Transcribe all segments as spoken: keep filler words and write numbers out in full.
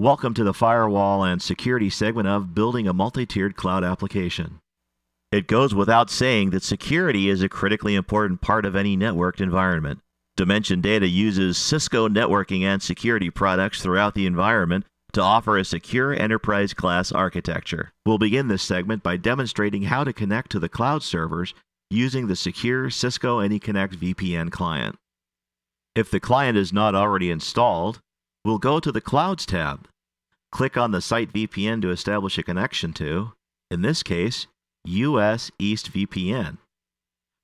Welcome to the firewall and security segment of Building a Multi-Tiered Cloud Application. It goes without saying that security is a critically important part of any networked environment. Dimension Data uses Cisco networking and security products throughout the environment to offer a secure enterprise-class architecture. We'll begin this segment by demonstrating how to connect to the cloud servers using the secure Cisco AnyConnect V P N client. If the client is not already installed, we'll go to the Clouds tab, click on the Site V P N to establish a connection to, in this case, U S East V P N.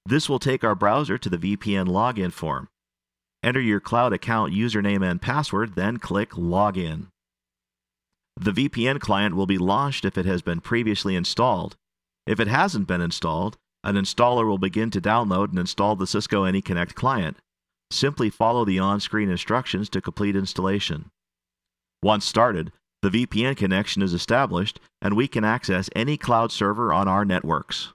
This will take our browser to the V P N login form. Enter your cloud account username and password, then click Login. The V P N client will be launched if it has been previously installed. If it hasn't been installed, an installer will begin to download and install the Cisco AnyConnect client. Simply follow the on-screen instructions to complete installation. Once started, the V P N connection is established, and we can access any cloud server on our networks.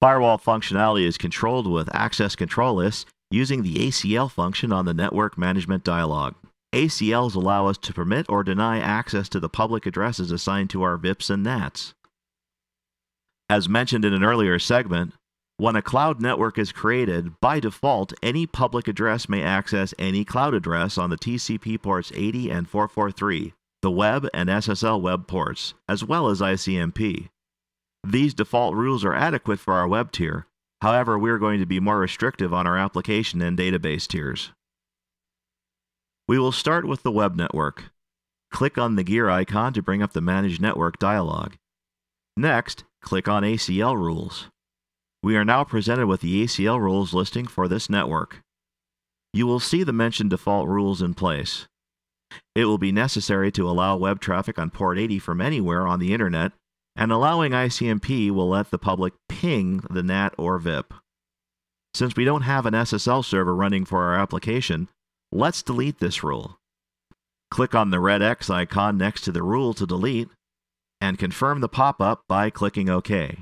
Firewall functionality is controlled with access control lists using the A C L function on the Network Management dialog. A C Ls allow us to permit or deny access to the public addresses assigned to our V I Ps and N A Ts. As mentioned in an earlier segment, when a cloud network is created, by default, any public address may access any cloud address on the T C P ports eighty and four forty-three, the web and S S L web ports, as well as I C M P. These default rules are adequate for our web tier. However, we are going to be more restrictive on our application and database tiers. We will start with the web network. Click on the gear icon to bring up the Manage Network dialog. Next, click on A C L rules. We are now presented with the A C L rules listing for this network. You will see the mentioned default rules in place. It will be necessary to allow web traffic on port eighty from anywhere on the internet, and allowing I C M P will let the public ping the N A T or V I P. Since we don't have an S S L server running for our application, let's delete this rule. Click on the red X icon next to the rule to delete, and confirm the pop-up by clicking OK.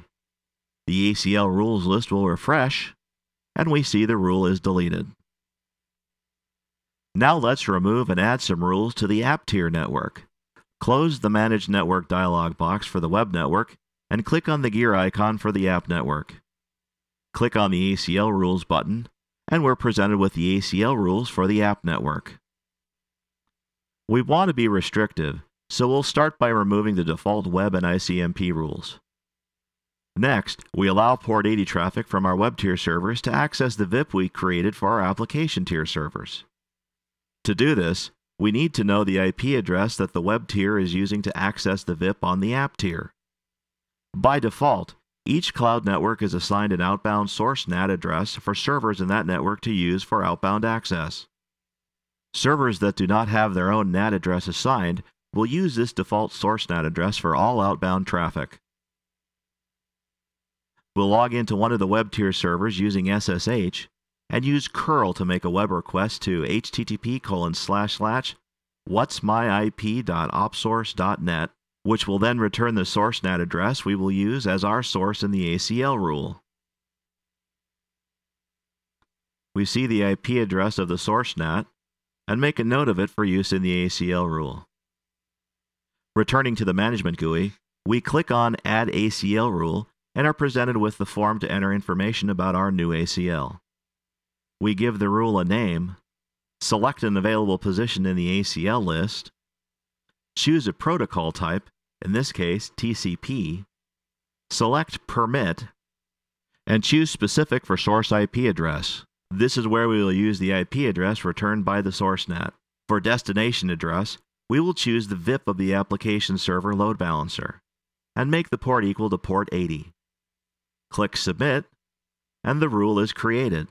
The A C L rules list will refresh, and we see the rule is deleted. Now let's remove and add some rules to the app tier network. Close the Manage Network dialog box for the web network, and click on the gear icon for the app network. Click on the A C L rules button, and we're presented with the A C L rules for the app network. We want to be restrictive, so we'll start by removing the default web and I C M P rules. Next, we allow port eighty traffic from our web tier servers to access the V I P we created for our application tier servers. To do this, we need to know the I P address that the web tier is using to access the V I P on the app tier. By default, each cloud network is assigned an outbound source N A T address for servers in that network to use for outbound access. Servers that do not have their own N A T address assigned will use this default source N A T address for all outbound traffic. We'll log into one of the web tier servers using S S H and use curl to make a web request to H T T P colon slash slash whats my I P dot opsource dot net, which will then return the source N A T address we will use as our source in the A C L rule. We see the I P address of the source N A T and make a note of it for use in the A C L rule. Returning to the management G U I, we click on Add A C L rule and are presented with the form to enter information about our new A C L. We give the rule a name, select an available position in the A C L list, choose a protocol type, in this case T C P, select Permit, and choose Specific for Source I P Address. This is where we will use the I P address returned by the source N A T. For destination address, we will choose the V I P of the application server load balancer, and make the port equal to port eighty. Click Submit, and the rule is created.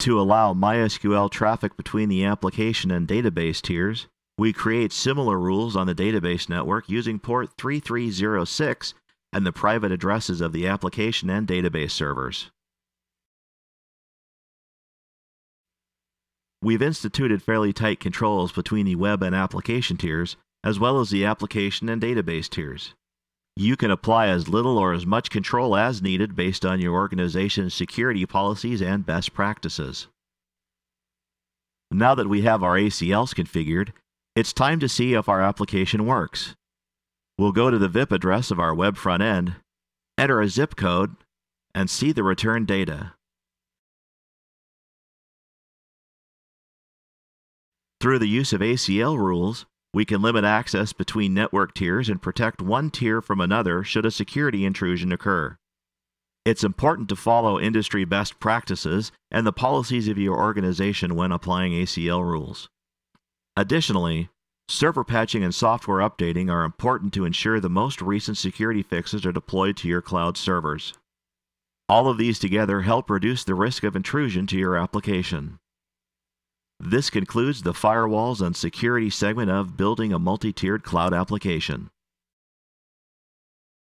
To allow MySQL traffic between the application and database tiers, we create similar rules on the database network using port three three zero six and the private addresses of the application and database servers. We've instituted fairly tight controls between the web and application tiers, as well as the application and database tiers. You can apply as little or as much control as needed based on your organization's security policies and best practices. Now that we have our A C Ls configured, it's time to see if our application works. We'll go to the V I P address of our web front end, enter a zip code, and see the return data. Through the use of A C L rules, we can limit access between network tiers and protect one tier from another should a security intrusion occur. It's important to follow industry best practices and the policies of your organization when applying A C L rules. Additionally, server patching and software updating are important to ensure the most recent security fixes are deployed to your cloud servers. All of these together help reduce the risk of intrusion to your application. This concludes the firewalls and security segment of Building a Multi-Tiered Cloud Application.